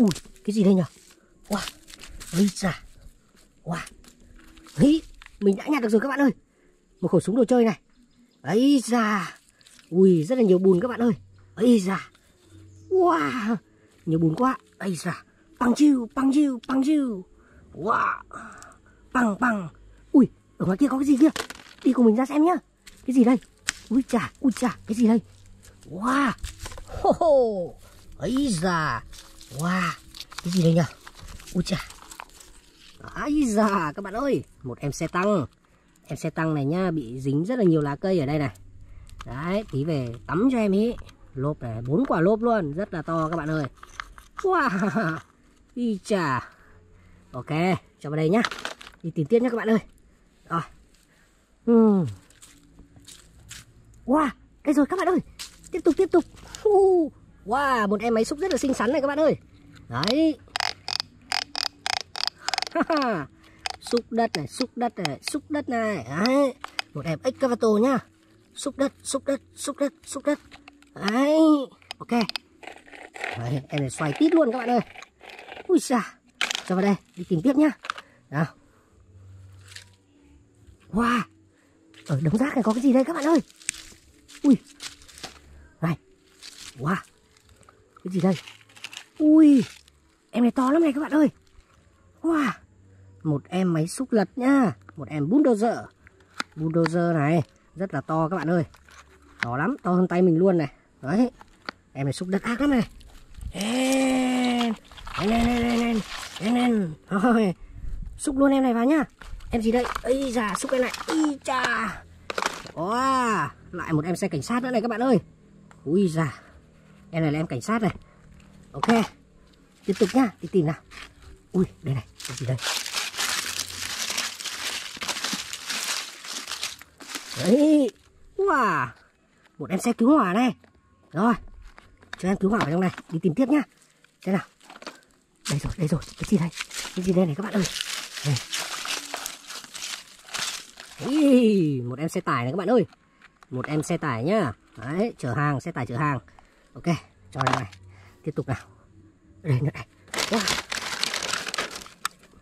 Ui, cái gì đây nhỉ? Wow, ây da. Wow. Ấy, mình đã nhặt được rồi các bạn ơi. Một khẩu súng đồ chơi này. Ấy da. Ui, rất là nhiều bùn các bạn ơi. Ấy da. Wow, nhiều bùn quá. Ấy da. Bằng chiu, bằng chiu, bằng chiu. Wow. Bằng bằng. Ui, ở ngoài kia có cái gì kia? Đi cùng mình ra xem nhá. Cái gì đây? Ui chà, cái gì đây? Wow. Ho ho. Ấy da. Wow, cái gì đây nhỉ? Ui chà. Ấy da, các bạn ơi. Một em xe tăng. Em xe tăng này nhá, bị dính rất là nhiều lá cây ở đây này. Đấy, tí về tắm cho em ý. Lốp này, 4 quả lốp luôn. Rất là to các bạn ơi. Wow. Ui chà. Ok, cho vào đây nhá. Đi tìm tiếp nhá các bạn ơi. Rồi. Wow, đây rồi các bạn ơi. Tiếp tục. Wow, một em máy xúc rất là xinh xắn này các bạn ơi. Đấy. Xúc đất này. Đấy. Một em excavator nhá. Xúc đất. Đấy. Ok. Đấy, em này xoay tít luôn các bạn ơi. Ui xa. Cho vào đây, đi tìm tiếp nhá. Nào. Wow. Ở đống rác này có cái gì đây các bạn ơi? Ui. Này. Wow. Cái gì đây? Ui. Em này to lắm này các bạn ơi. Wow. Một em máy xúc lật nhá. Một em bulldozer. Bulldozer này. Rất là to các bạn ơi. To lắm. To hơn tay mình luôn này. Đấy. Em này xúc đất ác lắm này. Em. Thôi. Xúc luôn em này vào nhá. Em gì đây? Ây da, xúc em này. Ây da. Wow. Lại một em xe cảnh sát nữa này các bạn ơi. Ui da. Em này là em cảnh sát này. Ok. Tiếp tục nhá. Đi tìm nào. Ui, đây này. Cái gì đây? Đấy. Wow. Một em xe cứu hỏa này. Rồi. Cho em cứu hỏa vào trong này. Đi tìm tiếp nhá. Thế nào. Đây rồi. Cái gì đây? Cái gì đây này các bạn ơi? Đây. Ý, một em xe tải này các bạn ơi. Một em xe tải nhá. Đấy, chở hàng, xe tải chở hàng. Ok, cho em này. Tiếp tục nào. Đây nữa này. Wow.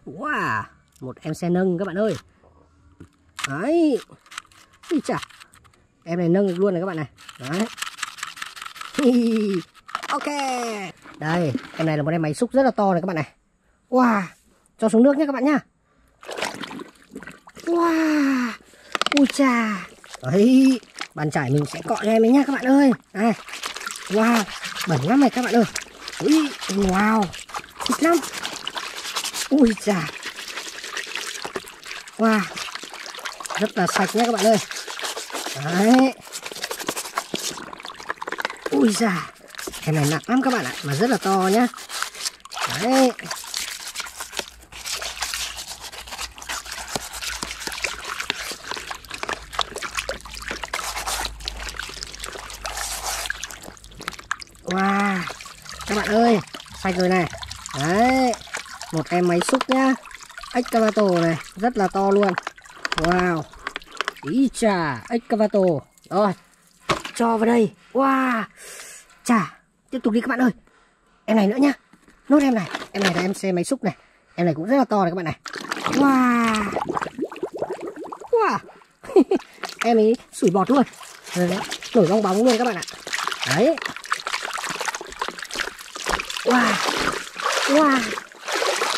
Wow, một em xe nâng các bạn ơi. Đấy. Úi chà. Em này nâng được luôn này các bạn này. Đấy. Ok. Đây, em này là một em máy xúc rất là to này các bạn này. Wow. Cho xuống nước nhé các bạn nhá. Wow. Ui chà. Đấy, bàn chải mình sẽ cọ cho em ấy nhá các bạn ơi. Đây. Wow, bẩn lắm này các bạn ơi. Ui, wow. Thích lắm. Ui chà. Wow. Rất là sạch nhá các bạn ơi. Đấy. Ui chà. Em này nặng lắm các bạn ạ, mà rất là to nhá. Đấy. Wow. Các bạn ơi, sạch rồi này. Đấy. Một em máy xúc nhá. Excavator này, rất là to luôn. Wow. Ý chà, excavator. Rồi. Cho vào đây. Wow. Chà, tiếp tục đi các bạn ơi. Em này nữa nhá. Nốt em này. Em này là em xe máy xúc này. Em này cũng rất là to này các bạn này. Wow. Wow. Em ấy sủi bọt luôn. Nổi bong bóng luôn các bạn ạ. Đấy. Wow. Wow.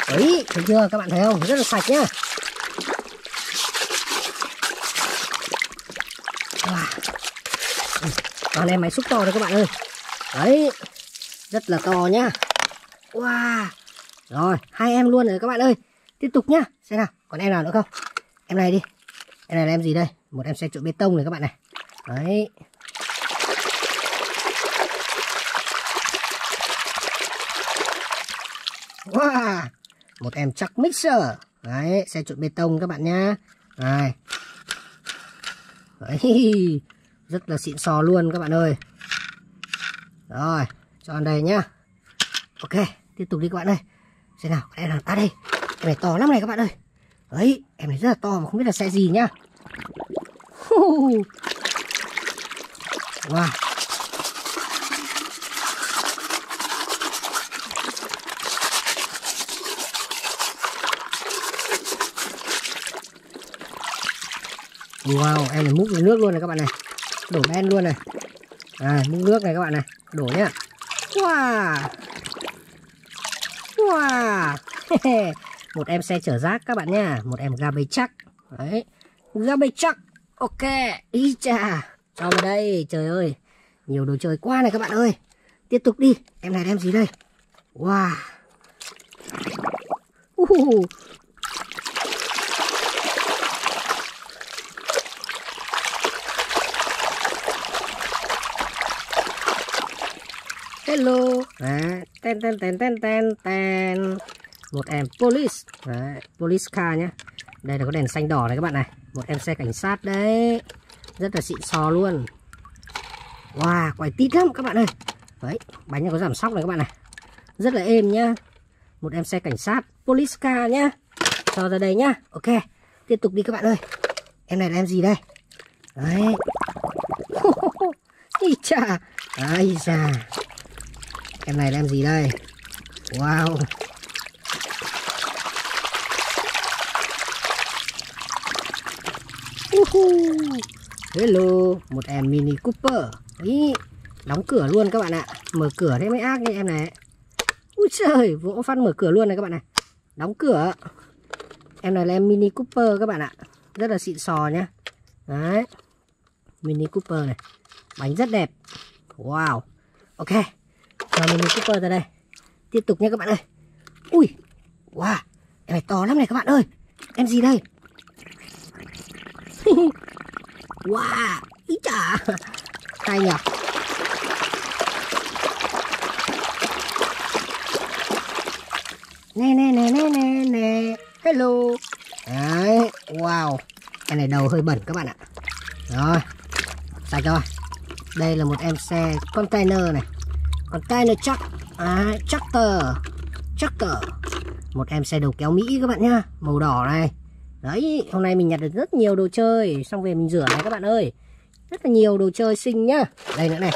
Đấy, thấy chưa các bạn thấy không? Rất là sạch nhá. Wow. Còn em máy xúc to đây các bạn ơi. Đấy. Rất là to nhá. Wow. Rồi, hai em luôn rồi các bạn ơi. Tiếp tục nhá. Xem nào, còn em nào nữa không? Em này đi. Em này là em gì đây? Một em xe trộn bê tông này các bạn này. Đấy. Wow. Một em chắc mixer. Đấy, xe trộn bê tông các bạn nhá. Này. Đấy. Rất là xịn sò luôn các bạn ơi. Rồi, cho ăn đây nhá. Ok, tiếp tục đi các bạn ơi. Xem nào, em nào ta đây. Em này to lắm này các bạn ơi. Đấy, em này rất là to mà không biết là xe gì nhá. Wow. Wow, em này múc nước luôn này các bạn này. Đổ ben luôn này. À, múc nước này các bạn này. Đổ nhá. Wow. Wow. Một em xe chở rác các bạn nha. Một em garbage truck. Đấy. Garbage truck. Ok. Ý chà. Cho vào đây. Trời ơi. Nhiều đồ chơi quá này các bạn ơi. Tiếp tục đi. Em này đem gì đây? Wow. Hello. Đấy. Ten ten ten ten ten ten. Một em police. Đấy. Police car nhá. Đây là có đèn xanh đỏ này các bạn này. Một em xe cảnh sát đấy. Rất là xịn sò luôn. Wow, quay tít lắm các bạn ơi. Đấy, bánh này có giảm sóc này các bạn này. Rất là êm nhá. Một em xe cảnh sát, police car nhá. Cho ra đây nhá. Ok, tiếp tục đi các bạn ơi. Em này là em gì đây? Đấy. Ý chà. Ai da. Em này là em gì đây? Wow. Hello, một em Mini Cooper. Ý. Đóng cửa luôn các bạn ạ. Mở cửa thế mới ác đi em này. Úi trời, vỗ phát mở cửa luôn này các bạn này. Đóng cửa. Em này là em Mini Cooper các bạn ạ. Rất là xịn sò nhá. Đấy. Mini Cooper này. Bánh rất đẹp. Wow. Ok. Cho Mini Cooper ra đây. Tiếp tục nha các bạn ơi. Ui. Wow. Em này to lắm này các bạn ơi. Em gì đây? Wow. Ý chả. Hay nhỉ. Nè nè nè nè nè nè. Hello. Đấy. Wow. Em này đầu hơi bẩn các bạn ạ. Rồi. Sạch rồi. Đây là một em xe container này. Container truck. À, tractor. Tractor. Một em xe đầu kéo Mỹ các bạn nhá. Màu đỏ này. Đấy. Hôm nay mình nhặt được rất nhiều đồ chơi. Xong về mình rửa này các bạn ơi. Rất là nhiều đồ chơi xinh nhá. Đây nữa này.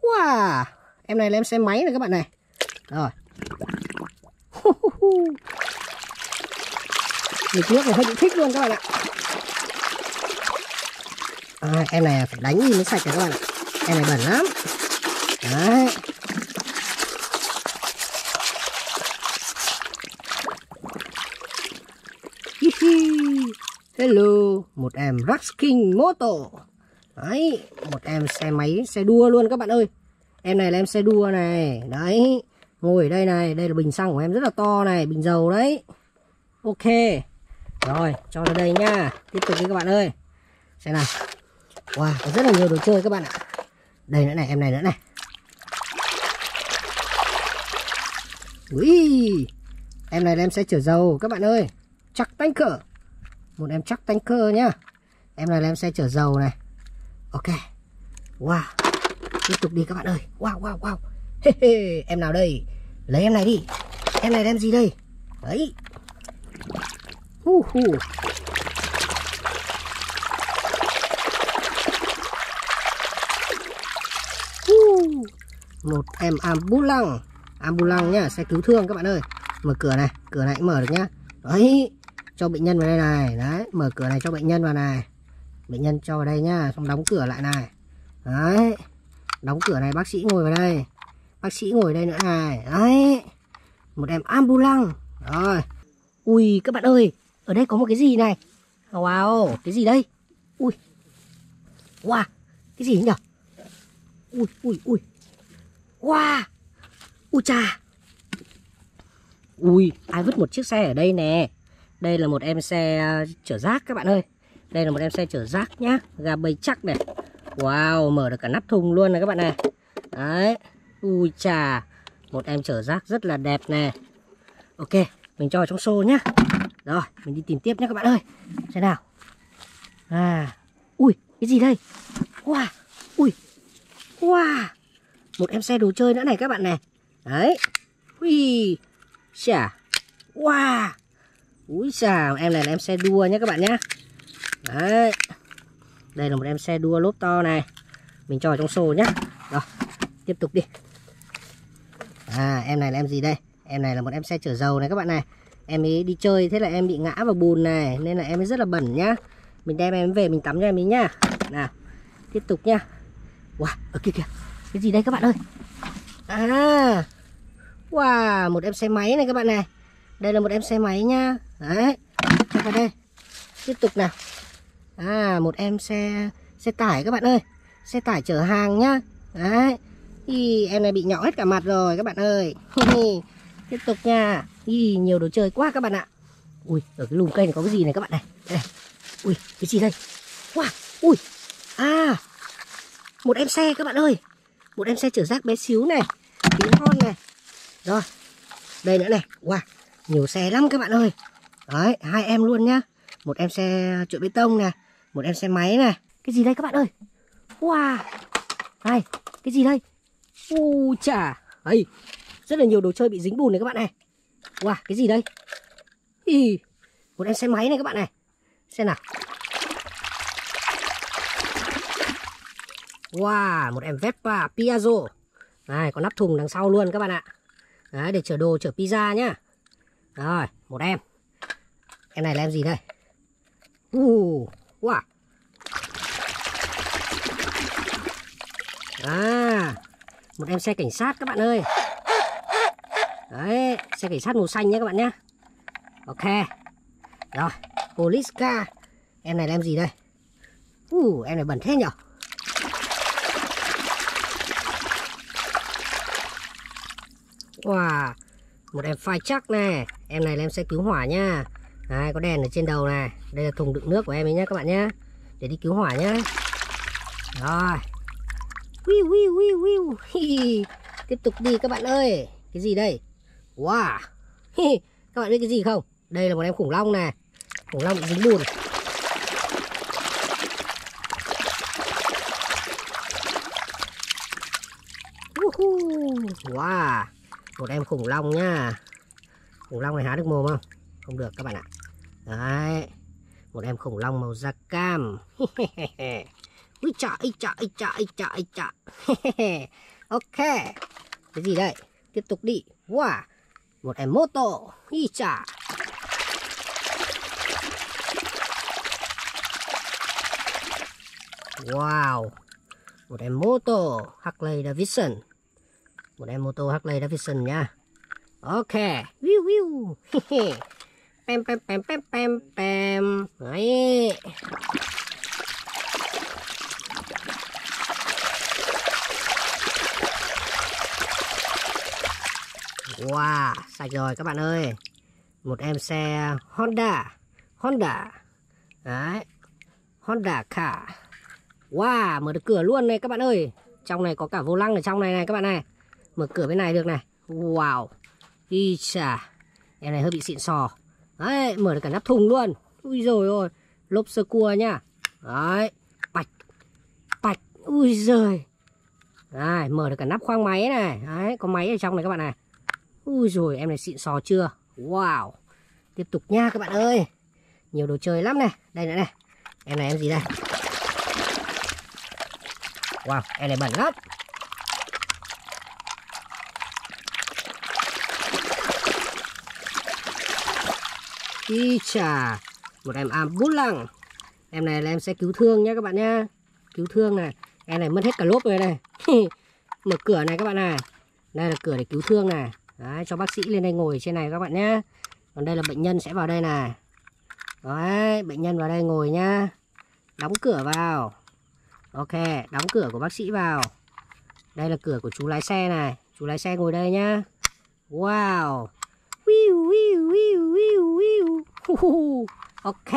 Wow. Em này là em xe máy này các bạn này. Rồi. Lịch nước này hơi bị thích luôn các bạn ạ. À, em này phải đánh đi mới sạch này các bạn ạ. Em này bẩn lắm. Đấy. Hello. Một em Rasking Moto. Đấy. Một em xe máy, xe đua luôn các bạn ơi. Em này là em xe đua này. Đấy. Ngồi ở đây này, đây là bình xăng của em rất là to này, bình dầu đấy. Ok. Rồi, cho ra đây nha. Tiếp tục đi các bạn ơi. Xem nào. Wow, có rất là nhiều đồ chơi các bạn ạ. Đây nữa này, em này nữa này. Ui. Em này là em sẽ chở dầu các bạn ơi. Truck tanker. Một em truck tanker nhá. Em này là em sẽ chở dầu này. Ok. Wow. Tiếp tục đi các bạn ơi. Wow, wow, wow. Em nào đây? Lấy em này đi. Em này đem gì đây? Đấy. Một em ambulang. Ambulang nhá, xe cứu thương các bạn ơi. Mở cửa này. Cửa này cũng mở được nhá. Đấy. Cho bệnh nhân vào đây này. Đấy. Mở cửa này cho bệnh nhân vào này. Bệnh nhân cho vào đây nhá. Xong đóng cửa lại này. Đấy. Đóng cửa này, bác sĩ ngồi vào đây. Bác sĩ ngồi đây nữa này. Đấy. Một em ambulang. Rồi. Ui các bạn ơi. Ở đây có một cái gì này. Wow. Cái gì đây? Ui. Wow. Cái gì nhỉ? Ui ui ui. Wow. Ui chà. Ui. Ai vứt một chiếc xe ở đây nè. Đây là một em xe chở rác các bạn ơi. Đây là một em xe chở rác nhá. Garbage truck này. Wow. Mở được cả nắp thùng luôn này các bạn này. Đấy. Ui chà. Một em chở rác rất là đẹp nè. Ok. Mình cho vào trong xô nhá. Rồi. Mình đi tìm tiếp nhé các bạn ơi. Xem nào. À. Ui. Cái gì đây? Wow. Ui. Wow. Một em xe đồ chơi nữa này các bạn này. Đấy. Ui. Chà. Wow. Ui chà. Em này là em xe đua nhé các bạn nhé. Đấy. Đây là một em xe đua lốp to này. Mình cho vào trong xô nhá. Rồi. Tiếp tục đi. À, em này là em gì đây? Em này là một em xe chở dầu này các bạn này. Em ấy đi chơi thế là em bị ngã vào bùn này nên là em ấy rất là bẩn nhá. Mình đem em về mình tắm cho em ấy nhá. Nào, tiếp tục nhá. Wow, ở kia kìa. Cái gì đây các bạn ơi? À, wow, một em xe máy này các bạn này. Đây là một em xe máy nhá. Đấy, cho vào đây. Tiếp tục nào. À, một em xe tải các bạn ơi. Xe tải chở hàng nhá. Đấy. Ý, em này bị nhỏ hết cả mặt rồi các bạn ơi. Tiếp tục nha. Ý, nhiều đồ chơi quá các bạn ạ. Ui, ở cái lùm cây này có cái gì này các bạn này. Đây này. Ui, cái gì đây? Wow, ui. À, một em xe các bạn ơi. Một em xe chở rác bé xíu này. Tí hon này. Rồi, đây nữa này. Wow, nhiều xe lắm các bạn ơi. Đấy, hai em luôn nhá. Một em xe trộn bê tông này. Một em xe máy này. Cái gì đây các bạn ơi? Wow. Này, cái gì đây? U chà, ấy, rất là nhiều đồ chơi bị dính bùn này các bạn này. Wow, cái gì đây? Ý, một em xe máy này các bạn này. Xem nào. Wow, một em Vespa Piaggio. Này, có nắp thùng đằng sau luôn các bạn ạ. Đấy, để chở đồ, chở pizza nhá. Rồi, một em. Em này là em gì đây? Wow. À, một em xe cảnh sát các bạn ơi. Đấy, xe cảnh sát màu xanh nhé các bạn nhé. Ok. Rồi, police car. Em này là em gì đây? Em này bẩn thế nhở. Wow, một em fire truck này. Em này là em xe cứu hỏa nha. Đấy, có đèn ở trên đầu này. Đây là thùng đựng nước của em ấy nhé các bạn nhé. Để đi cứu hỏa nhé. Rồi. Tiếp tục đi các bạn ơi. Cái gì đây? Wow. Các bạn biết cái gì không? Đây là một em khủng long này. Khủng long bị dính bùn. Wow. Một em khủng long nhá. Khủng long này há được mồm không? Không được các bạn ạ. Đấy. Một em khủng long màu da cam. Úi chà, ý chà, ý chà, ý chà, ý chà. Ok. Cái gì đây? Tiếp tục đi. Wow. Một em mô tô. Ý chà. Wow. Một em mô tô Harley Davidson. Một em mô tô Harley Davidson nha. Ok. Wiu wiu. Pem pem pem pem pem pem. Đấy. Wow, sạch rồi các bạn ơi. Một em xe Honda. Đấy, Honda cả. Wow, mở được cửa luôn này các bạn ơi. Trong này có cả vô lăng ở trong này này các bạn này. Mở cửa bên này được này. Wow. Ý chà. Em này hơi bị xịn sò. Đấy, mở được cả nắp thùng luôn. Ui dồi ôi, lốp sơ cua nhá. Đấy, bạch. Bạch, ui giời. Đấy, mở được cả nắp khoang máy này. Đấy, có máy ở trong này các bạn này. Ui rồi em này xịn sò chưa. Wow. Tiếp tục nha các bạn ơi. Nhiều đồ chơi lắm này. Đây nữa này. Em này em gì đây? Wow, em này bẩn lắm. Ý chà. Một em ambulance. Em này là em sẽ cứu thương nhá các bạn nhá. Cứu thương này. Em này mất hết cả lốp rồi này. Mở cửa này các bạn này. Đây là cửa để cứu thương này. Đấy, cho bác sĩ lên đây ngồi trên này các bạn nhé. Còn đây là bệnh nhân sẽ vào đây này. Đấy, bệnh nhân vào đây ngồi nhá. Đóng cửa vào. Ok, đóng cửa của bác sĩ vào. Đây là cửa của chú lái xe này. Chú lái xe ngồi đây nhá. Wow. Ok,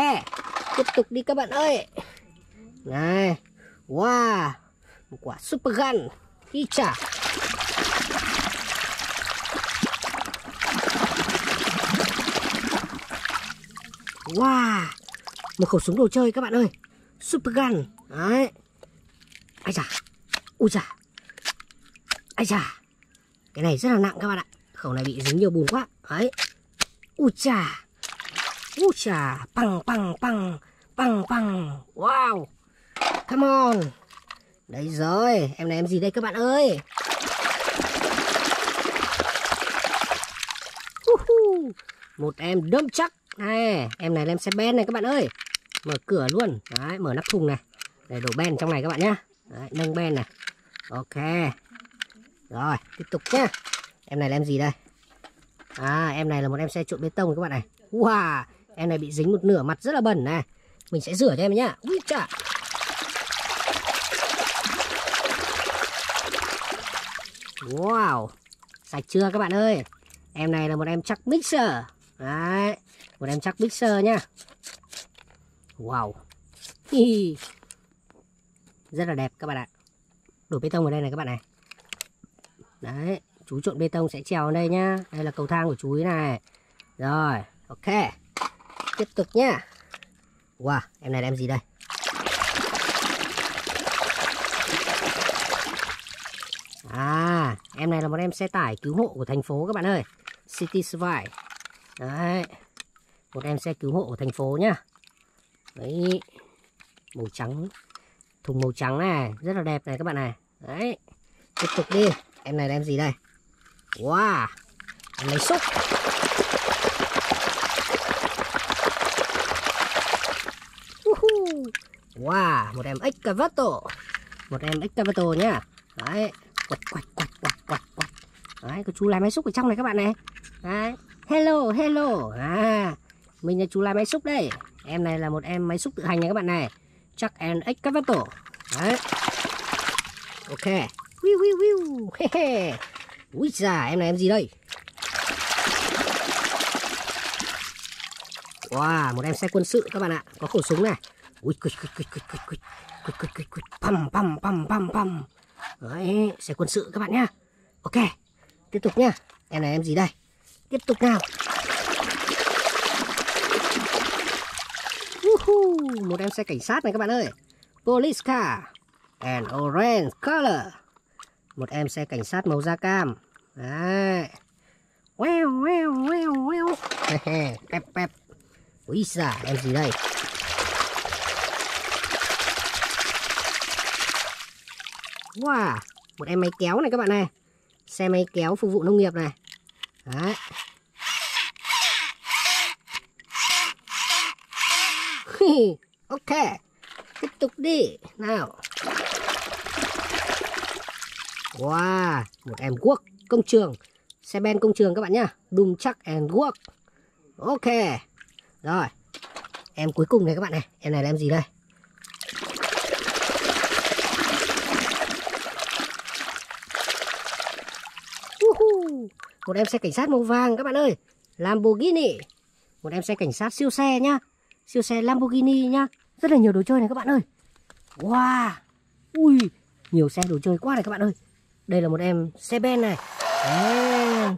tiếp tục đi các bạn ơi. Này. Wow. Một quả super gun. Hi chà. Wow, một khẩu súng đồ chơi các bạn ơi. Super gun. Đấy. Ai chà. Ui chà. Ai chà. Cái này rất là nặng các bạn ạ. Khẩu này bị dính nhiều bùn quá. Đấy. Ui chà. Ui chà. Păng păng păng. Păng păng. Wow. Come on. Đấy rồi. Em này em gì đây các bạn ơi? Một em đâm chắc. Này, em này là em xe ben này các bạn ơi. mở cửa luôn. Đấy, mở nắp thùng này để đổ ben trong này các bạn nhé. Đấy, nâng ben này. Ok. Rồi, tiếp tục nhá. Em này là em gì đây? À, em này là một em xe trộn bê tông các bạn này. Wow, em này bị dính một nửa mặt rất là bẩn này. Mình sẽ rửa cho em nhá. Úi chà. Wow, sạch chưa các bạn ơi. Em này là một em chắc mixer. Đấy, một em chắc mixer nhá. Wow. Rất là đẹp các bạn ạ. Đổ bê tông vào đây này các bạn này. Đấy, chú trộn bê tông sẽ trèo vào đây nhá. Đây là cầu thang của chú ấy này. Rồi, ok. Tiếp tục nhá. Wow, em này là em gì đây? À, em này là một em xe tải cứu hộ của thành phố các bạn ơi. City Survive. Đấy. Một em xe cứu hộ của thành phố nhá. Đấy. Màu trắng. Thùng màu trắng này, rất là đẹp này các bạn này. Đấy. Tiếp tục đi. Em này là em gì đây? Wow. Em lấy xúc. Wow, một em excavator. Một em excavator nhá. Đấy. Quạt quạt quạt quạt quạt quạt. Đấy, có chú lái máy xúc ở trong này các bạn này. Đấy. Hello, hello. À, mình là chú lái máy xúc đây. Em này là một em máy xúc tự hành này các bạn này. Chắc and excavator. Đấy. Ok. Wiu wiu wiu. Úi già, em này em gì đây? Wow, một em xe quân sự các bạn ạ. Có khẩu súng này. Ui cụt cụt cụt cụt cụt cụt. Cụt cụt cụt cụt. Pam pam pam pam pam. Đấy, xe quân sự các bạn nhá. Ok, tiếp tục nhá. Em này em gì đây? Tiếp tục nào. Một em xe cảnh sát này các bạn ơi. Police car and orange color. Một em xe cảnh sát màu da cam. Đấy. Wow, wow, wow, wow. Pep, pep. Úi giời, em gì đây? Wow, một em máy kéo này các bạn này. Xe máy kéo phục vụ nông nghiệp này. Đấy. Ok, tiếp tục đi. Nào. Wow, một em guốc công trường. Xe ben công trường các bạn nhá. Đùm chắc em guốc. Ok. Rồi. Em cuối cùng này các bạn này. Em này là em gì đây? Một em xe cảnh sát màu vàng các bạn ơi. Lamborghini. Một em xe cảnh sát siêu xe nhá. Siêu xe Lamborghini nhá. Rất là nhiều đồ chơi này các bạn ơi. Wow. Ui, nhiều xe đồ chơi quá này các bạn ơi. Đây là một em xe ben này. Ben,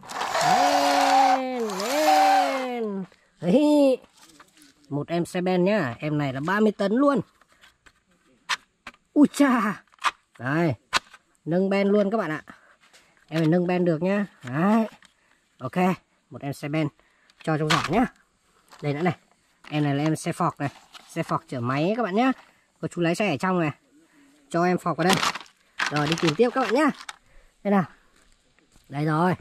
ben, ben. Đấy. Một em xe ben nhá. Em này là 30 tấn luôn. Ui cha. Đây. Nâng ben luôn các bạn ạ. Em phải nâng ben được nhá. Đấy. Ok, một em xe ben cho trong giỏ nhá. Đây nữa này. Em này là em xe phọc này. Xe phọc chở máy các bạn nhá. Có chú lái xe ở trong này. Cho em phọc vào đây. Rồi đi tìm tiếp các bạn nhá. Đây nào. Đây rồi.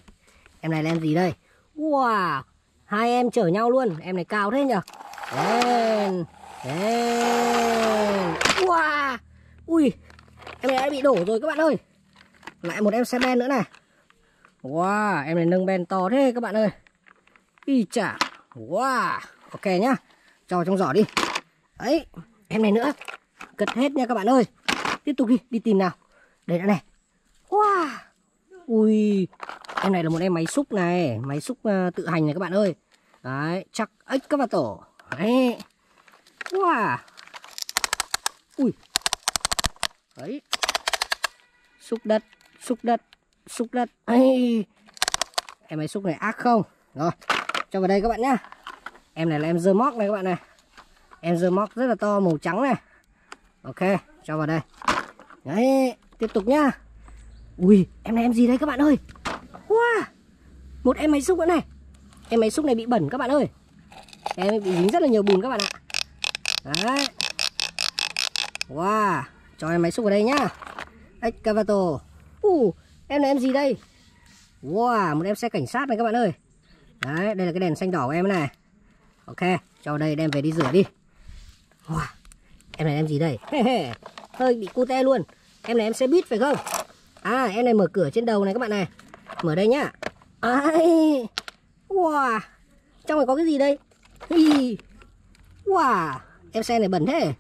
Em này là em gì đây? Wow, hai em chở nhau luôn. Em này cao thế nhờ. Đen. Đen. Wow. Ui, em này đã bị đổ rồi các bạn ơi. Lại một em xe ben nữa này. Wow, em này nâng ben to thế các bạn ơi. Ý chà. Wow. Ok nhá. Cho trong giỏ đi. Đấy, em này nữa. Cất hết nha các bạn ơi. Tiếp tục đi, đi tìm nào. Đây đã này. Wow. Ui, em này là một em máy xúc này. Máy xúc tự hành này các bạn ơi. Đấy, chắc excavator. Đấy. Wow. Ui. Đấy. Xúc đất. Xúc đất, xúc đất. Ây. Em máy xúc này ác không. Rồi, cho vào đây các bạn nhá. Em này là em dơ móc này các bạn này. Em dơ móc rất là to màu trắng này. Ok, cho vào đây. Đấy, tiếp tục nhá. Ui, em này em gì đấy các bạn ơi. Wow, một em máy xúc nữa này. Em máy xúc này bị bẩn các bạn ơi. Em bị dính rất là nhiều bùn các bạn ạ. Đấy. Wow, cho em máy xúc vào đây nhá. Excavator. Em này em gì đây? Wow, một em xe cảnh sát này các bạn ơi. Đấy, đây là cái đèn xanh đỏ của em này. Ok, cho đây đem về đi rửa đi. Wow, em này em gì đây? Hơi bị cute luôn. Em này em xe buýt phải không? À, em này mở cửa trên đầu này các bạn này. Mở đây nhá. Ai. Wow, trong này có cái gì đây? Hi. Wow, em xe này bẩn thế.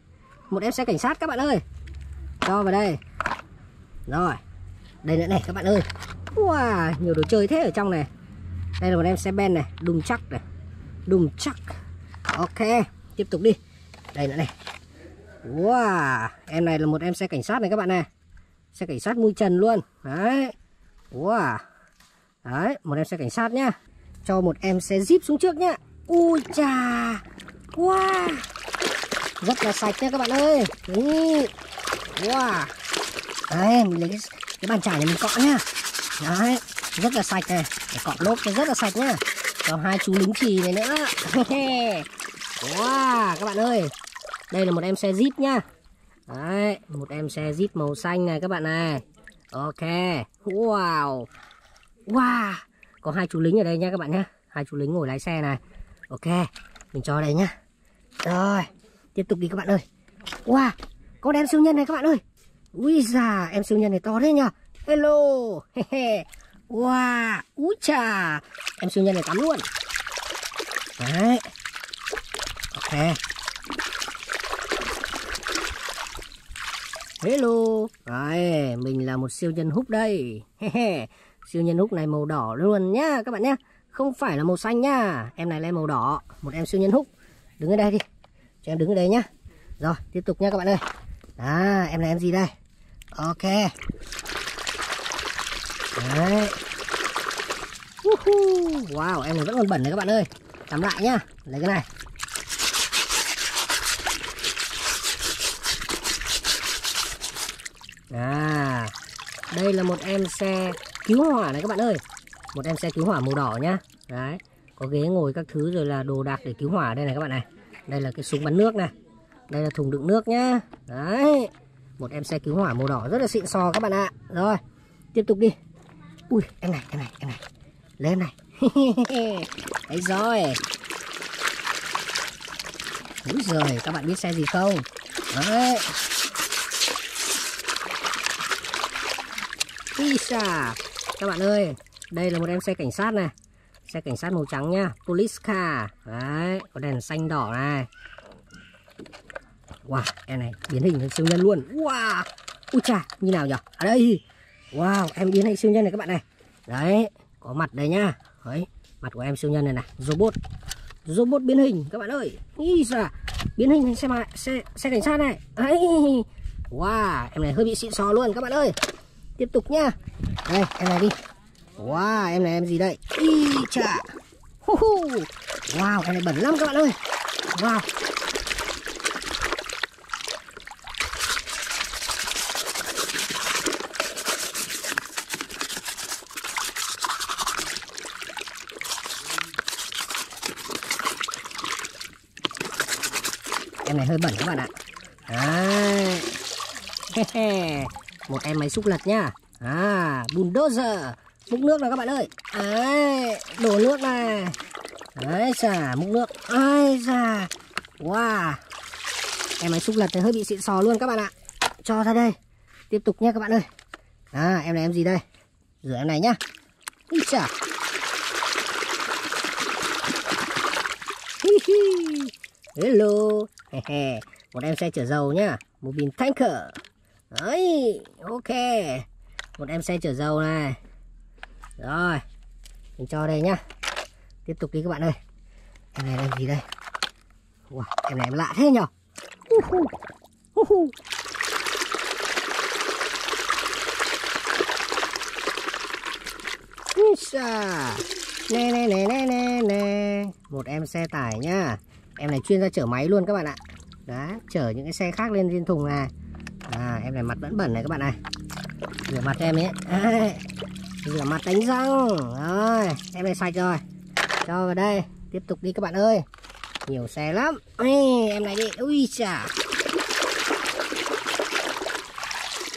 Một em xe cảnh sát các bạn ơi. Cho vào đây. Rồi. Đây nữa này các bạn ơi. Wow, nhiều đồ chơi thế ở trong này. Đây là một em xe ben này, đùng chắc này. Đùng chắc. Ok, tiếp tục đi. Đây nữa này. Wow, em này là một em xe cảnh sát này các bạn này. Xe cảnh sát mui trần luôn. Đấy. Wow. Đấy, một em xe cảnh sát nhá. Cho một em xe Jeep xuống trước nhá. Ui chà. Wow. Rất là sạch nhá các bạn ơi. Wow. Đấy, mình lấy cái bàn chải này mình cọ nhá. Đấy, rất là sạch này. Để cọ lốp cho rất là sạch nhá. Có hai chú lính chì này nữa. Wow, các bạn ơi. Đây là một em xe Jeep nhá. Đấy, một em xe Jeep màu xanh này các bạn này. Ok. Wow. Wow. Có hai chú lính ở đây nha các bạn nhá. Hai chú lính ngồi lái xe này. Ok, mình cho đây nhá. Rồi, tiếp tục đi các bạn ơi. Wow, có em siêu nhân này các bạn ơi. Ui già, em siêu nhân này to thế nhờ. Hello. Wow, úi chà. Em siêu nhân này tắm luôn. Đấy. Ok. Hello. Đấy, mình là một siêu nhân húp đây. Siêu nhân húp này màu đỏ luôn nhá các bạn nhá. Không phải là màu xanh nhá. Em này là màu đỏ. Một em siêu nhân húp. Đứng ở đây đi. Cho em đứng ở đây nhá. Rồi, tiếp tục nha các bạn ơi. À, em này em gì đây? Ok. Đấy. Wow, em này vẫn còn bẩn đấy các bạn ơi. Tắm lại nhá. Lấy cái này. À, đây là một em xe cứu hỏa này các bạn ơi. Một em xe cứu hỏa màu đỏ nhá. Đấy, có ghế ngồi các thứ rồi là đồ đạc để cứu hỏa đây này các bạn này. Đây là cái súng bắn nước này. Đây là thùng đựng nước nhá. Đấy, một em xe cứu hỏa màu đỏ rất là xịn sò các bạn ạ. Rồi, tiếp tục đi. Ui, em này. Lấy em này. Đấy rồi. Úi giời, các bạn biết xe gì không? Đấy. Pizza. Các bạn ơi, đây là một em xe cảnh sát này. Xe cảnh sát màu trắng nhá. Police car. Đấy, có đèn xanh đỏ này. Wow, em này biến hình thành siêu nhân luôn. Wow. Ui chà, như nào nhỉ? Ở đây. Wow, em biến hình siêu nhân này các bạn này. Đấy, có mặt đây nhá. Đấy, mặt của em siêu nhân này này. Robot. Robot biến hình các bạn ơi. Ý da, biến hình thành xe cảnh sát này. Đấy. Wow, em này hơi bị xịn sò luôn các bạn ơi. Tiếp tục nhá. Đây, em này đi. Wow, em này em gì đây? Ý chà. Wow, em này bẩn lắm các bạn ơi. Wow. Em này hơi bẩn các bạn ạ. Đấy. Một em máy xúc lật nhá. À, bulldozer. Múc nước này các bạn ơi. Đấy, đổ nước này. Đấy, xả múc nước. Ai da. Wow. Em máy xúc lật này hơi bị xịn sò luôn các bạn ạ. Cho ra đây. Tiếp tục nhé các bạn ơi. À, em này em gì đây? Rửa em này nhá. Úi chà. Hi hi. Hello. Một em xe chở dầu nhá. Một bình tanker. Đấy, ok. Một em xe chở dầu này. Rồi, mình cho đây nhá. Tiếp tục đi các bạn ơi. Em này làm gì đây? Wow, em này em lạ thế nhở. Nè nè nè nè nè nè. Một em xe tải nhá. Em này chuyên ra chở máy luôn các bạn ạ. Đó, chở những cái xe khác lên trên thùng này. À, em này mặt vẫn bẩn này các bạn này. Rửa mặt em ấy. À, rửa mặt đánh răng. Rồi, em này sạch rồi. Cho vào đây. Tiếp tục đi các bạn ơi. Nhiều xe lắm. Ê, em này đi. Ui chà.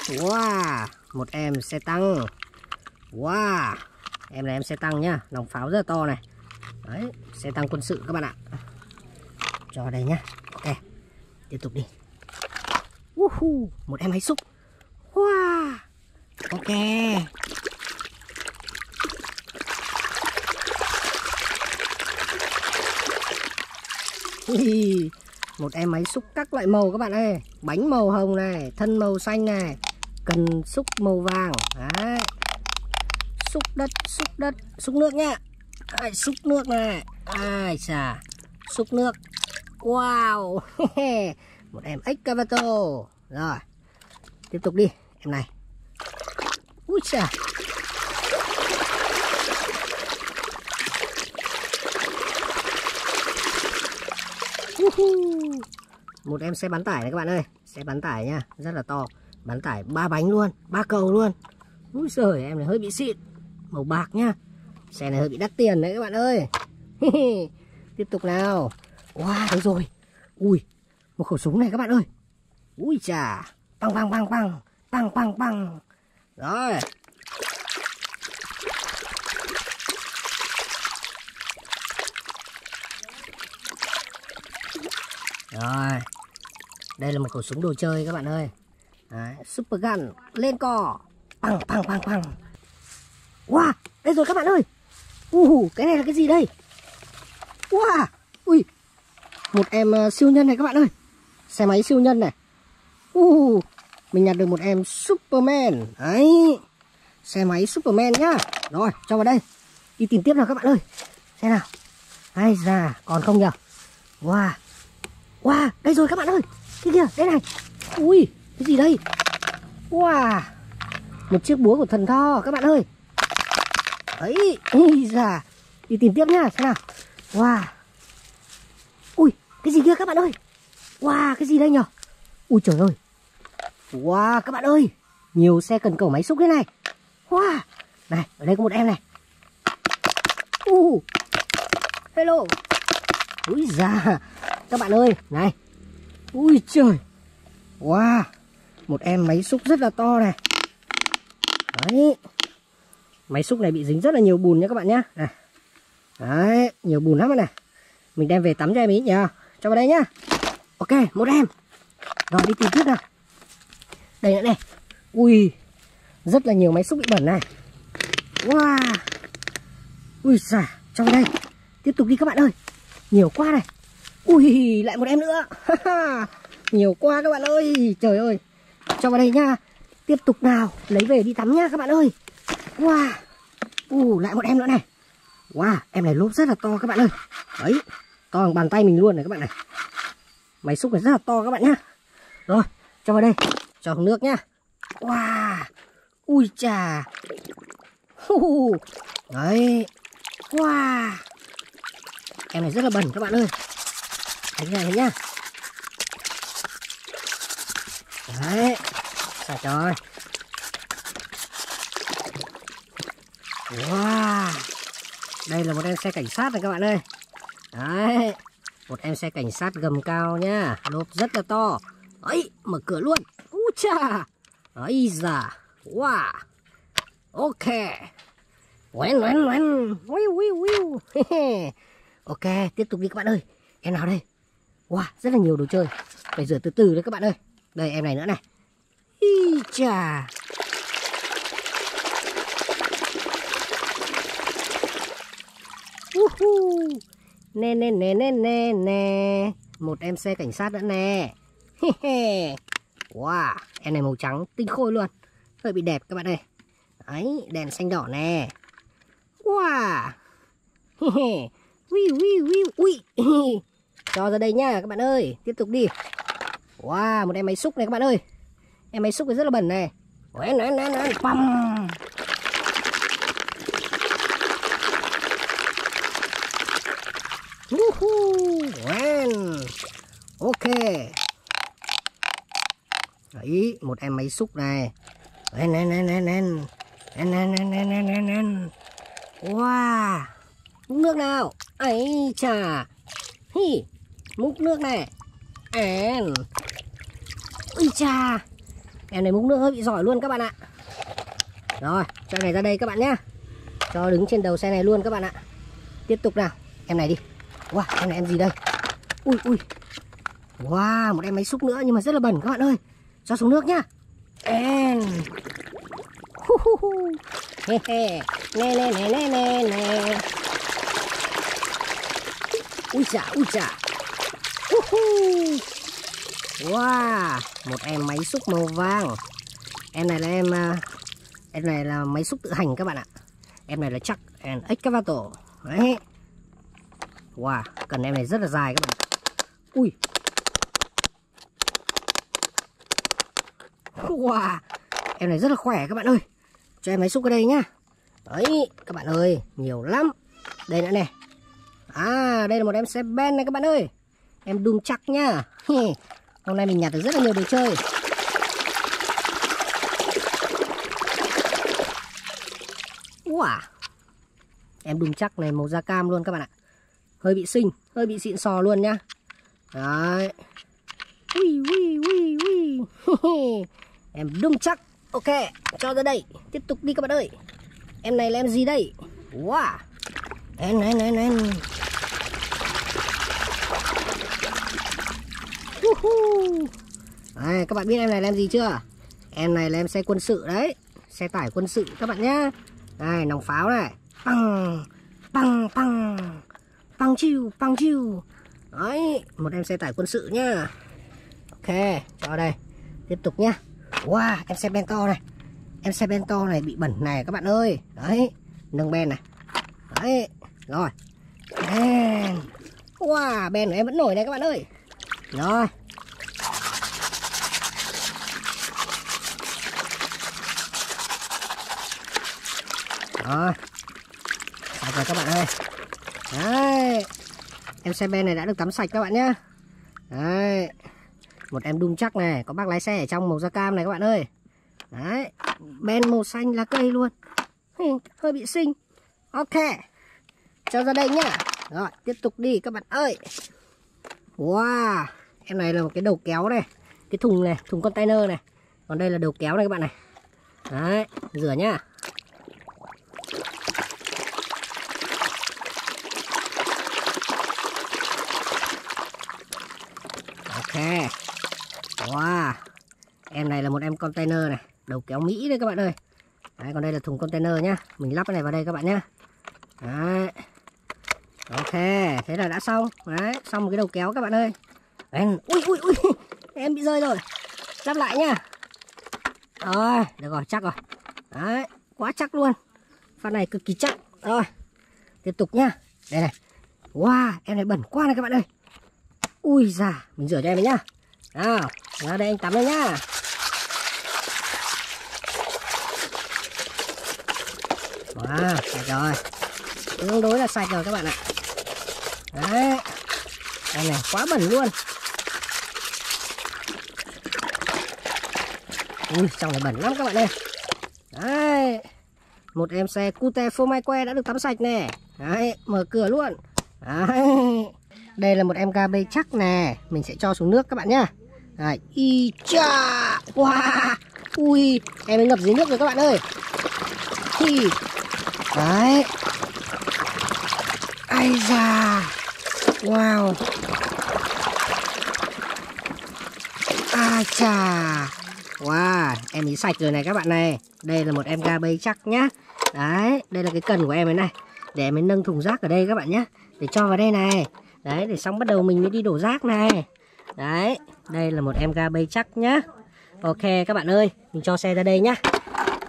Wow. Một em xe tăng. Wow. Em này em xe tăng nhá. Nòng pháo rất là to này. Đấy, xe tăng quân sự các bạn ạ. Cho đây nhá. Ok. Tiếp tục đi. Một em hái xúc. Wow. Ok. Một em máy xúc các loại màu các bạn ơi. Bánh màu hồng này, thân màu xanh này, cần xúc màu vàng. Đấy. Xúc đất, xúc nước nhá. Đấy, xúc nước này. Ai xà, xúc nước. Wow. Một em excavator. Rồi. Tiếp tục đi, em này. Úi xà. Một em xe bán tải này các bạn ơi. Xe bán tải nha, rất là to. Bán tải 3 bánh luôn, 3 cầu luôn. Úi giời, em này hơi bị xịn. Màu bạc nha. Xe này hơi bị đắt tiền đấy các bạn ơi. Tiếp tục nào. Wow, đúng rồi. Ui, một khẩu súng này các bạn ơi. Úi chà. Băng băng băng băng. Băng băng băng. Rồi. Rồi, đây là một khẩu súng đồ chơi các bạn ơi. Đấy, Super Gun, lên cò. Bằng, bằng, bằng, bằng. Wow, đây rồi các bạn ơi. Cái này là cái gì đây? Wow, ui. Một em siêu nhân này các bạn ơi. Xe máy siêu nhân này. Mình nhặt được một em Superman. Đấy, xe máy Superman nhá. Rồi, cho vào đây. Đi tìm tiếp nào các bạn ơi. Xem nào. Hay già, còn không nhỉ? Wow. Wow, đây rồi các bạn ơi. Cái kia, đây này. Ui, cái gì đây? Wow. Một chiếc búa của thần thò các bạn ơi. Ấy, ui già. Đi tìm tiếp nhá, xem nào. Wow. Ui, cái gì kia các bạn ơi? Wow, cái gì đây nhở? Ui trời ơi. Wow, các bạn ơi. Nhiều xe cần cẩu máy xúc thế này. Wow. Này, ở đây có một em này. Hello. Ui già. Các bạn ơi, này. Ui trời. Wow. Một em máy xúc rất là to này. Đấy. Máy xúc này bị dính rất là nhiều bùn nha các bạn nhá. Này. Đấy, nhiều bùn lắm này. Mình đem về tắm cho em ý nhờ. Cho vào đây nhá. Ok, một em. Rồi đi tìm tiếp nào. Đây nữa này. Ui. Rất là nhiều máy xúc bị bẩn này. Wow. Ui xà, cho vào đây. Tiếp tục đi các bạn ơi. Nhiều quá này. Ui, lại một em nữa. Nhiều quá các bạn ơi. Trời ơi. Cho vào đây nha. Tiếp tục nào. Lấy về đi tắm nha các bạn ơi. Wow. Lại một em nữa này. Wow, em này lốp rất là to các bạn ơi. Đấy, to bằng bàn tay mình luôn này các bạn này. Máy xúc này rất là to các bạn nhá. Rồi, cho vào đây. Cho nước nhá. Wow. Ui chà. Đấy. Wow. Em này rất là bẩn các bạn ơi. Đấy nhá. Đấy. Trời trời. Wow. Đây là một em xe cảnh sát này các bạn ơi. Đấy. Một em xe cảnh sát gầm cao nhá. Lốp rất là to. Ấy, mở cửa luôn. Úi cha. Ấy da. Wow. Ok. Quén quén quén. Ok, tiếp tục đi các bạn ơi. Em nào đây? Wow, rất là nhiều đồ chơi. Phải rửa từ từ đấy các bạn ơi. Đây em này nữa này. Ý chà. Nè nè nè nè nè nè. Một em xe cảnh sát nữa nè. Wow, em này màu trắng tinh khôi luôn. Hơi bị đẹp các bạn ơi. Đấy, đèn xanh đỏ nè. Wow. Cho ra đây nha các bạn ơi. Tiếp tục đi. Wow, một em máy xúc này các bạn ơi. Em máy xúc này rất là bẩn này. Ok. Đấy, một em máy xúc này. Wow. Múc nước nào. Ấy chà. Hi. Múc nước này. Ui chà. Em này múc nước hơi bị giỏi luôn các bạn ạ. Rồi, cho này ra đây các bạn nhá. Cho đứng trên đầu xe này luôn các bạn ạ. Tiếp tục nào. Em này đi. Wow, em này em gì đây? Ui ui. Wow, một em máy xúc nữa nhưng mà rất là bẩn các bạn ơi. Cho xuống nước nhá. Nè. Ui chà. Wow, một em máy xúc màu vàng. Em này là máy xúc tự hành các bạn ạ. Em này là Chuck and Excavator. Đấy. Wow, cần em này rất là dài các bạn. Ui. Wow, em này rất là khỏe các bạn ơi. Cho em máy xúc ở đây nhá. Đấy, các bạn ơi, nhiều lắm. Đây nữa nè. À, đây là một em xe ben này các bạn ơi. Em Doom Chuck nhá. Hôm nay mình nhặt được rất là nhiều đồ chơi. Wow. Em Doom Chuck này màu da cam luôn các bạn ạ. Hơi bị xinh, hơi bị xịn sò luôn nhá. Đấy. Ui. Em Doom Chuck. Ok, cho ra đây. Tiếp tục đi các bạn ơi. Em này là em gì đây? Wow. Em. Đấy, các bạn biết em này là em gì chưa? Em này là em xe quân sự đấy. Xe tải quân sự các bạn nhá. Đây, nòng pháo này. Păng chiu. Đấy, một em xe tải quân sự nhá. Ok, cho đây. Tiếp tục nhá. Wow, em xe ben to này. Em xe ben to này bị bẩn này các bạn ơi. Đấy, nâng ben này. Đấy, rồi. Ben. Wow, ben của em vẫn nổi này các bạn ơi. Rồi. Rồi. Sạch rồi các bạn ơi. Đấy. Em xe ben này đã được tắm sạch các bạn nhá. Đấy. Một em Doom Chuck này, có bác lái xe ở trong màu da cam này các bạn ơi. Đấy, ben màu xanh lá cây luôn. Hơi bị xinh. Ok. Cho ra đây nhá. Rồi, tiếp tục đi các bạn ơi. Wow, em này là một cái đầu kéo này. Cái thùng này, thùng container này. Còn đây là đầu kéo này các bạn này. Đấy, rửa nhá. Ok. Wow. Em này là một em container này. Đầu kéo Mỹ đấy các bạn ơi. Đấy, còn đây là thùng container nhá. Mình lắp cái này vào đây các bạn nhá. Đấy. Ok, thế là đã xong. Đấy, xong một cái đầu kéo các bạn ơi. Em... Ui. Em bị rơi rồi. Lắp lại nhá. Rồi, được rồi, chắc rồi. Đấy, quá chắc luôn. Phát này cực kỳ chắc. Rồi. Tiếp tục nhá. Đây này. Wow, em này bẩn quá này các bạn ơi. Ui da, mình rửa cho em ấy nhá. Nào, ra đây anh tắm đây nhá. Wow, sạch rồi. Tương đối là sạch rồi các bạn ạ. Đấy. Em này quá bẩn luôn. Ui, trong này bẩn lắm các bạn ơi. Đấy. Một em xe cute phô mai que đã được tắm sạch nè. Đấy, mở cửa luôn. Đấy. Đây là một em gà bê chắc nè. Mình sẽ cho xuống nước các bạn nhá. Đấy, y cha. Wow. Ui, em ấy ngập dưới nước rồi các bạn ơi. Hi. Đấy. Ai da. Wow. Ai chà. Wow, em ấy sạch rồi này các bạn này. Đây là một em gà bê chắc nhá. Đấy, đây là cái cần của em ấy này. Để em ấy nâng thùng rác ở đây các bạn nhá. Để cho vào đây này. Đấy, để xong bắt đầu mình mới đi đổ rác này. Đấy, đây là một em gà bê chắc nhá. Ok các bạn ơi, mình cho xe ra đây nhá.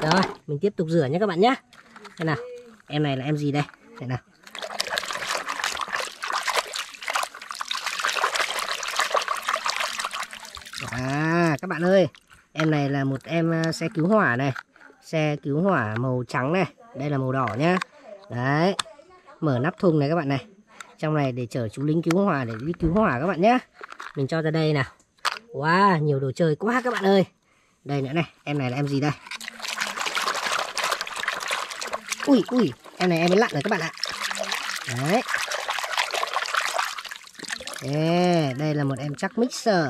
Rồi, mình tiếp tục rửa nhá các bạn nhá. Thế nào, em này là em gì đây? Thế nào. À, các bạn ơi, em này là một em xe cứu hỏa này. Xe cứu hỏa màu trắng này. Đây là màu đỏ nhá. Đấy, mở nắp thùng này các bạn này. Trong này để chở chú lính cứu hỏa để đi cứu hỏa các bạn nhé. Mình cho ra đây nào. Wow, nhiều đồ chơi quá các bạn ơi. Đây nữa này, em này là em gì đây? Ui, em này em ấy lặn rồi các bạn ạ. Đấy. Đây là một em Chuck Mixer.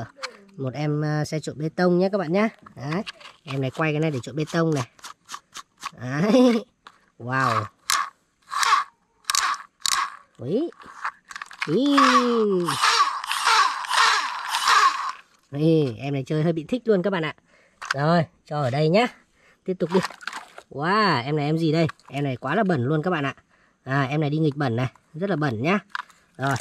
Một em xe trộn bê tông nhé các bạn nhé. Đấy. Em này quay cái này để trộn bê tông này. Đấy. Wow. Ui. Đây, em này chơi hơi bị thích luôn các bạn ạ. Rồi, cho ở đây nhá. Tiếp tục đi. Wow, em này em gì đây? Em này quá là bẩn luôn các bạn ạ. À, em này đi nghịch bẩn này, rất là bẩn nhá. Rồi.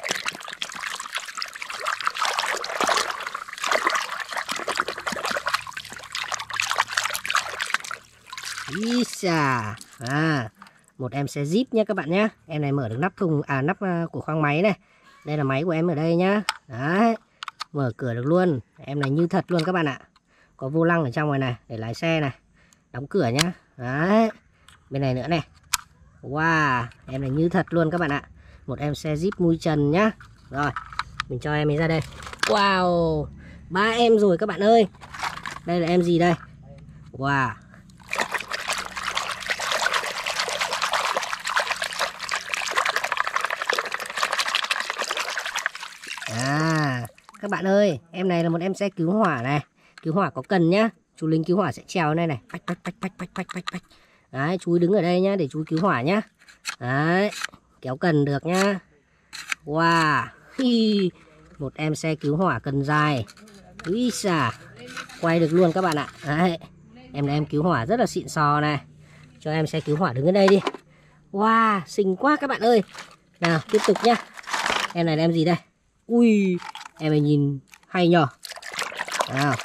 Isa. À, một em xe Jeep nhé các bạn nhé. Em này mở được nắp thùng, nắp của khoang máy này. Đây là máy của em ở đây nhá. Đấy, mở cửa được luôn. Em này như thật luôn các bạn ạ. Có vô lăng ở trong này này, để lái xe này. Đóng cửa nhá. Đấy, bên này nữa này. Wow, em này như thật luôn các bạn ạ. Một em xe Jeep mui trần nhá. Rồi, mình cho em ấy ra đây. Wow, ba em rồi các bạn ơi. Đây là em gì đây? Wow. À, các bạn ơi, em này là một em xe cứu hỏa này. Cứu hỏa có cần nhá. Chú lính cứu hỏa sẽ trèo này này. Bách, bách, bách, bách, bách, bách, bách. Đấy, chú đứng ở đây nhá, để chú cứu hỏa nhá. Đấy, kéo cần được nhá. Wow, hi. Một em xe cứu hỏa cần dài. Úi xà, quay được luôn các bạn ạ. Đấy, em này em cứu hỏa rất là xịn sò này. Cho em xe cứu hỏa đứng ở đây đi. Wow, xinh quá các bạn ơi. Nào, tiếp tục nhá. Em này là em gì đây? Ui, em này nhìn hay nhờ. Nào.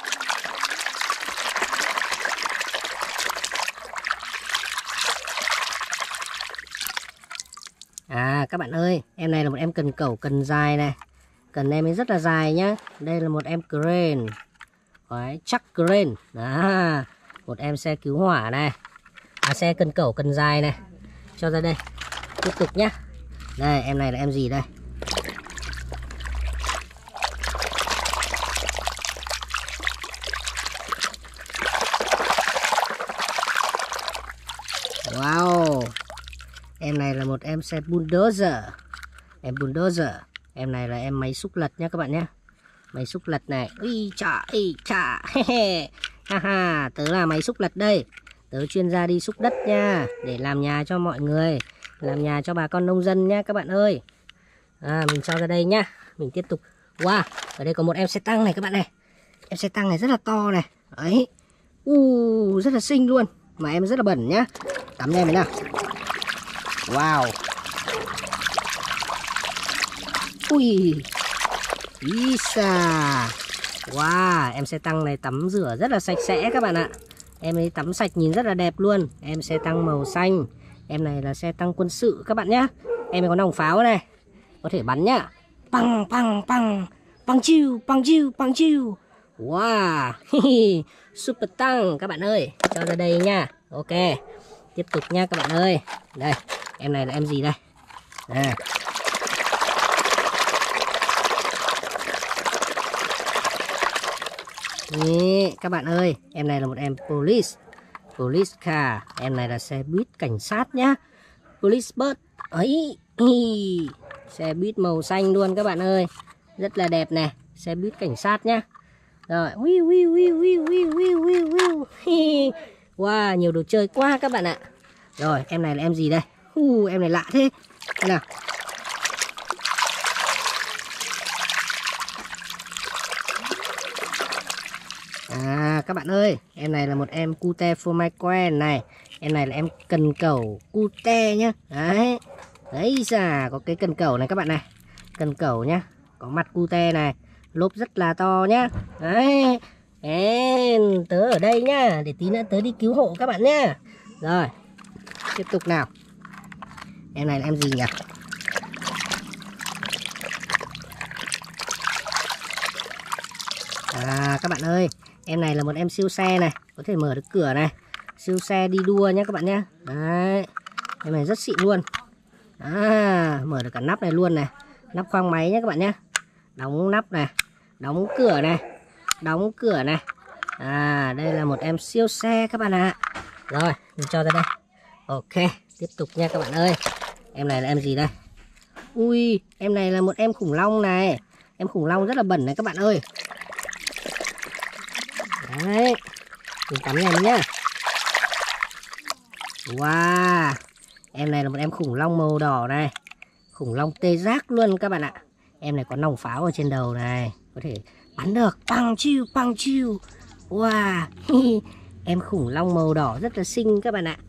À, các bạn ơi, em này là một em cần cẩu cần dài này. Cần em ấy rất là dài nhá. Đây là một em crane. Đấy, chắc crane. Đó, một em xe cứu hỏa này. À, xe cần cẩu cần dài này. Cho ra đây. Tiếp tục nhá. Đây, em này là em gì đây? Wow. Em này là một em xe bulldozer. Em bulldozer. Em này là em máy xúc lật nhá các bạn nhé. Máy xúc lật này. Ui chà, ui chà. Ha ha, tớ là máy xúc lật đây. Tớ chuyên gia đi xúc đất nha. Để làm nhà cho mọi người. Làm nhà cho bà con nông dân nha các bạn ơi. À, mình cho ra đây nhá. Mình tiếp tục. Wow, ở đây có một em xe tăng này các bạn này. Em xe tăng này rất là to này. Đấy. Rất là xinh luôn. Mà em rất là bẩn nhá. Tắm em này nào. Wow. Ui. Isa. Wow, em xe tăng này tắm rửa rất là sạch sẽ các bạn ạ. Em ấy tắm sạch nhìn rất là đẹp luôn. Em xe tăng màu xanh. Em này là xe tăng quân sự các bạn nhá. Em ấy có nòng pháo này. Có thể bắn nhá. Păng păng păng. Păng chiu, păng chiu, păng chiu. Wow. Super tăng các bạn ơi. Cho ra đây nha. Ok. Tiếp tục nha các bạn ơi. Đây, em này là em gì đây? À. Nhi, các bạn ơi, em này là một em police. Police car. Em này là xe buýt cảnh sát nhá. Police bus. Ấy. Nhi. Xe buýt màu xanh luôn các bạn ơi. Rất là đẹp này, xe buýt cảnh sát nhá. Rồi, ui ui ui ui ui ui ui ui. Wow, nhiều đồ chơi quá các bạn ạ. Rồi, em này là em gì đây? Em này lạ thế. Đây nào. À, các bạn ơi, em này là một em cute Formicoen này. Em này là em cần cẩu cute nhá. Đấy. Đấy già, có cái cần cẩu này các bạn này. Cần cẩu nhá. Có mặt cute này. Lốp rất là to nhá. Đấy. Em, tớ ở đây nhá. Để tí nữa tớ đi cứu hộ các bạn nhá. Rồi, tiếp tục nào. Em này là em gì nhỉ? À, các bạn ơi, em này là một em siêu xe này. Có thể mở được cửa này. Siêu xe đi đua nhá các bạn nhá. Đấy, em này rất xịn luôn. À, mở được cả nắp này luôn này. Nắp khoang máy nhá các bạn nhá. Đóng nắp này. Đóng cửa này. Đóng cửa này. À, đây là một em siêu xe các bạn ạ. Rồi, mình cho ra đây. Ok, tiếp tục nha các bạn ơi. Em này là em gì đây? Ui, em này là một em khủng long này. Em khủng long rất là bẩn này các bạn ơi. Đấy. Mình tắm em nhá. Wow. Em này là một em khủng long màu đỏ này. Khủng long tê giác luôn các bạn ạ. Em này có nòng pháo ở trên đầu này. Có thể Bắn được, băng chiu, băng chiu. Wow, em khủng long màu đỏ rất là xinh các bạn ạ.